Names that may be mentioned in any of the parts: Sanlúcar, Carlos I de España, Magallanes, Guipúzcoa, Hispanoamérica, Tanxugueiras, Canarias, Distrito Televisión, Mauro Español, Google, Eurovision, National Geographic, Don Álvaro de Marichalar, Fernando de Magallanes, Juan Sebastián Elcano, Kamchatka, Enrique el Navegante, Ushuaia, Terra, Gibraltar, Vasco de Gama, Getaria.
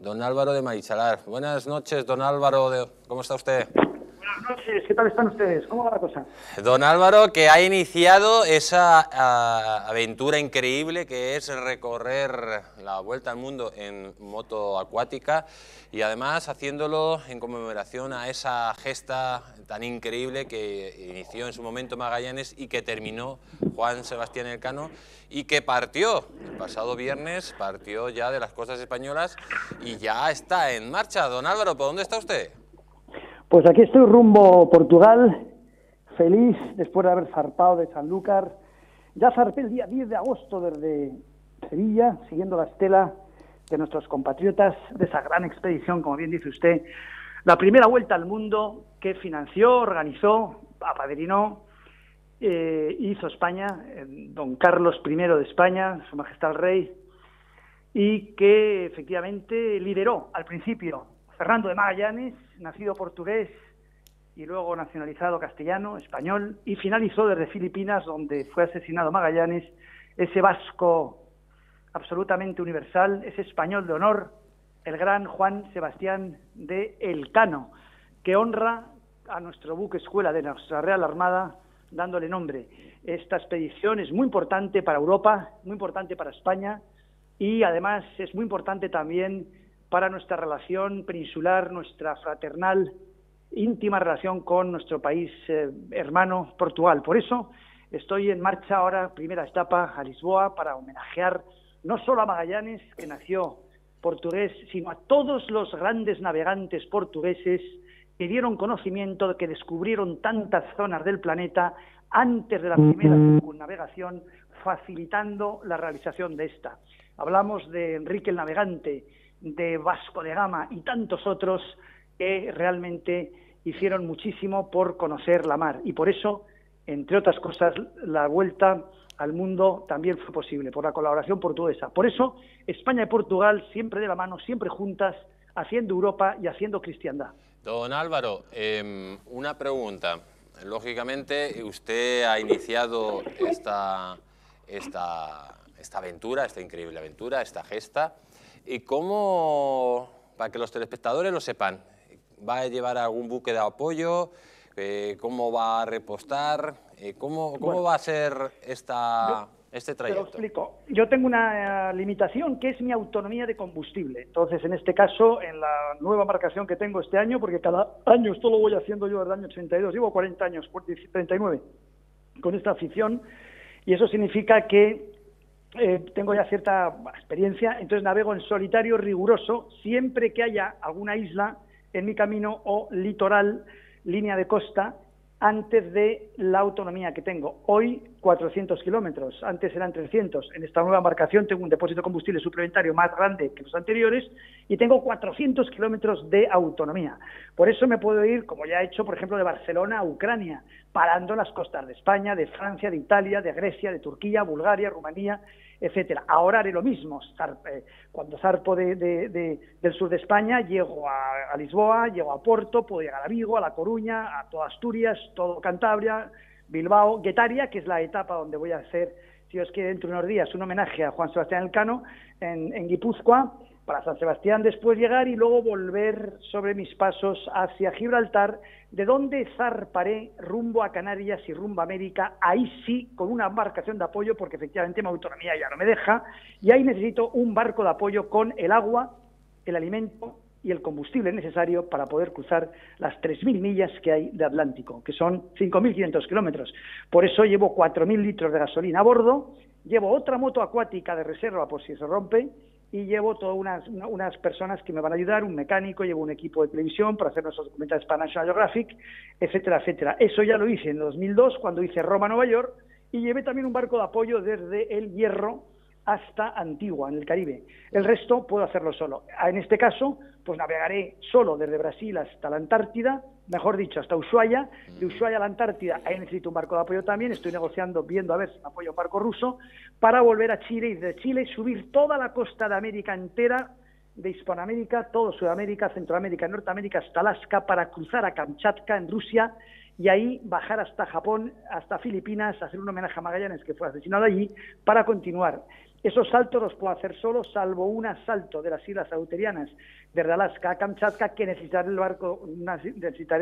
Don Álvaro de Marichalar. Buenas noches, don Álvaro. ¿Cómo está usted? Buenas noches, ¿qué tal están ustedes? ¿Cómo va la cosa? Don Álvaro, que ha iniciado esa aventura increíble que es recorrer la vuelta al mundo en moto acuática y además haciéndolo en conmemoración a esa gesta tan increíble que inició en su momento Magallanes y que terminó Juan Sebastián Elcano y que partió el pasado viernes, partió ya de las costas españolas y ya está en marcha. Don Álvaro, ¿por dónde está usted? Pues aquí estoy rumbo Portugal, feliz después de haber zarpado de Sanlúcar. Ya zarpé el día 10 de agosto desde Sevilla, siguiendo la estela de nuestros compatriotas de esa gran expedición, como bien dice usted, la primera vuelta al mundo que financió, organizó, apadrinó, hizo España, don Carlos I de España, su majestad el rey, y que efectivamente lideró al principio Fernando de Magallanes, nacido portugués y luego nacionalizado castellano, español, y finalizó desde Filipinas, donde fue asesinado Magallanes, ese vasco absolutamente universal, ese español de honor, el gran Juan Sebastián de Elcano, que honra a nuestro buque escuela de nuestra Real Armada, dándole nombre. Esta expedición es muy importante para Europa, muy importante para España, y además es muy importante también para nuestra relación peninsular, nuestra fraternal, íntima relación con nuestro país hermano Portugal. Por eso estoy en marcha ahora, primera etapa a Lisboa, para homenajear no solo a Magallanes, que nació portugués, sino a todos los grandes navegantes portugueses que dieron conocimiento de que descubrieron tantas zonas del planeta antes de la primera circunnavegación, facilitando la realización de esta. Hablamos de Enrique el Navegante, de Vasco de Gama y tantos otros que realmente hicieron muchísimo por conocer la mar. Y por eso, entre otras cosas, la vuelta al mundo también fue posible, por la colaboración portuguesa. Por eso, España y Portugal siempre de la mano, siempre juntas, haciendo Europa y haciendo cristiandad. Don Álvaro, una pregunta. Lógicamente, usted ha iniciado esta aventura, esta increíble aventura, esta gesta. ¿Y cómo, para que los telespectadores lo sepan, va a llevar algún buque de apoyo? ¿Cómo va a repostar? ¿Cómo va a ser este trayecto? Te lo explico. Yo tengo una limitación que es mi autonomía de combustible. Entonces, en este caso, en la nueva embarcación que tengo este año, porque cada año esto lo voy haciendo yo desde el año 82, llevo 40 años, 39, con esta afición, y eso significa que tengo ya cierta experiencia, entonces navego en solitario riguroso siempre que haya alguna isla en mi camino o litoral, línea de costa, antes de la autonomía que tengo. Hoy 400 kilómetros, antes eran 300. En esta nueva embarcación tengo un depósito de combustible suplementario más grande que los anteriores y tengo 400 kilómetros de autonomía. Por eso me puedo ir, como ya he hecho, por ejemplo, de Barcelona a Ucrania, parando en las costas de España, de Francia, de Italia, de Grecia, de Turquía, Bulgaria, Rumanía, etcétera. Ahora haré lo mismo. Cuando zarpo del sur de España, llego a Lisboa, llego a Porto, puedo llegar a Vigo, a La Coruña, a toda Asturias, todo Cantabria, Bilbao, Getaria, que es la etapa donde voy a hacer, si os quiere, dentro de unos días, un homenaje a Juan Sebastián Elcano en Guipúzcoa, para San Sebastián después llegar y luego volver sobre mis pasos hacia Gibraltar, de donde zarparé rumbo a Canarias y rumbo a América, ahí sí, con una embarcación de apoyo, porque efectivamente mi autonomía ya no me deja, y ahí necesito un barco de apoyo con el agua, el alimento y el combustible necesario para poder cruzar las 3.000 millas que hay de Atlántico, que son 5.500 kilómetros. Por eso llevo 4.000 litros de gasolina a bordo, llevo otra moto acuática de reserva por si se rompe, y llevo todas unas personas que me van a ayudar, un mecánico, llevo un equipo de televisión para hacer nuestros documentales para National Geographic, etcétera, etcétera. Eso ya lo hice en 2002, cuando hice Roma-Nueva York, y llevé también un barco de apoyo desde El Hierro hasta Antigua, en el Caribe. El resto puedo hacerlo solo. En este caso, pues navegaré solo desde Brasil hasta la Antártida, mejor dicho, hasta Ushuaia, de Ushuaia a la Antártida. Ahí necesito un barco de apoyo también, estoy negociando, viendo a ver si me apoyo un barco ruso, para volver a Chile y de Chile subir toda la costa de América entera, de Hispanoamérica, todo Sudamérica, Centroamérica, Norteamérica, hasta Alaska, para cruzar a Kamchatka, en Rusia, y ahí bajar hasta Japón, hasta Filipinas, hacer un homenaje a Magallanes, que fue asesinado allí, para continuar. Esos saltos los puedo hacer solo, salvo un asalto de las islas Sauterianas desde Alaska a Kamchatka, que necesitaré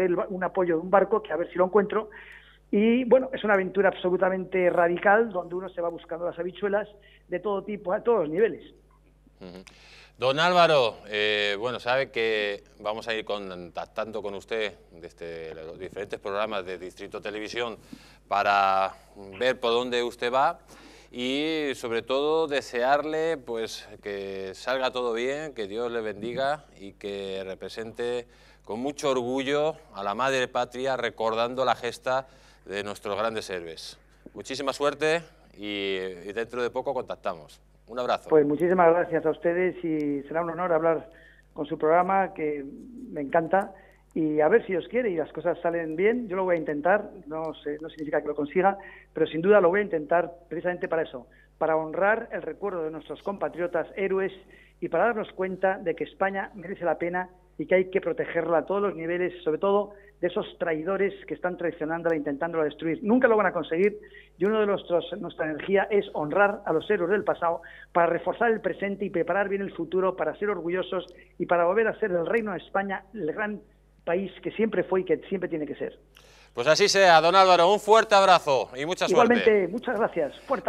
un apoyo de un barco, que a ver si lo encuentro. Y bueno, es una aventura absolutamente radical, donde uno se va buscando las habichuelas de todo tipo, a todos los niveles. Don Álvaro, bueno, sabe que vamos a ir contactando con usted desde los diferentes programas de Distrito Televisión para ver por dónde usted va y sobre todo desearle pues que salga todo bien, que Dios le bendiga y que represente con mucho orgullo a la madre patria recordando la gesta de nuestros grandes héroes. Muchísima suerte y dentro de poco contactamos. Un abrazo. Pues muchísimas gracias a ustedes y será un honor hablar con su programa, que me encanta, y a ver si Dios quiere y las cosas salen bien. Yo lo voy a intentar, no significa que lo consiga, pero sin duda lo voy a intentar precisamente para eso, para honrar el recuerdo de nuestros compatriotas héroes y para darnos cuenta de que España merece la pena y que hay que protegerla a todos los niveles, sobre todo de esos traidores que están traicionándola, intentándola destruir. Nunca lo van a conseguir y uno de nuestra energía es honrar a los héroes del pasado para reforzar el presente y preparar bien el futuro, para ser orgullosos y para volver a ser el Reino de España, el gran país que siempre fue y que siempre tiene que ser. Pues así sea, don Álvaro, un fuerte abrazo y mucha suerte. Igualmente, muchas gracias.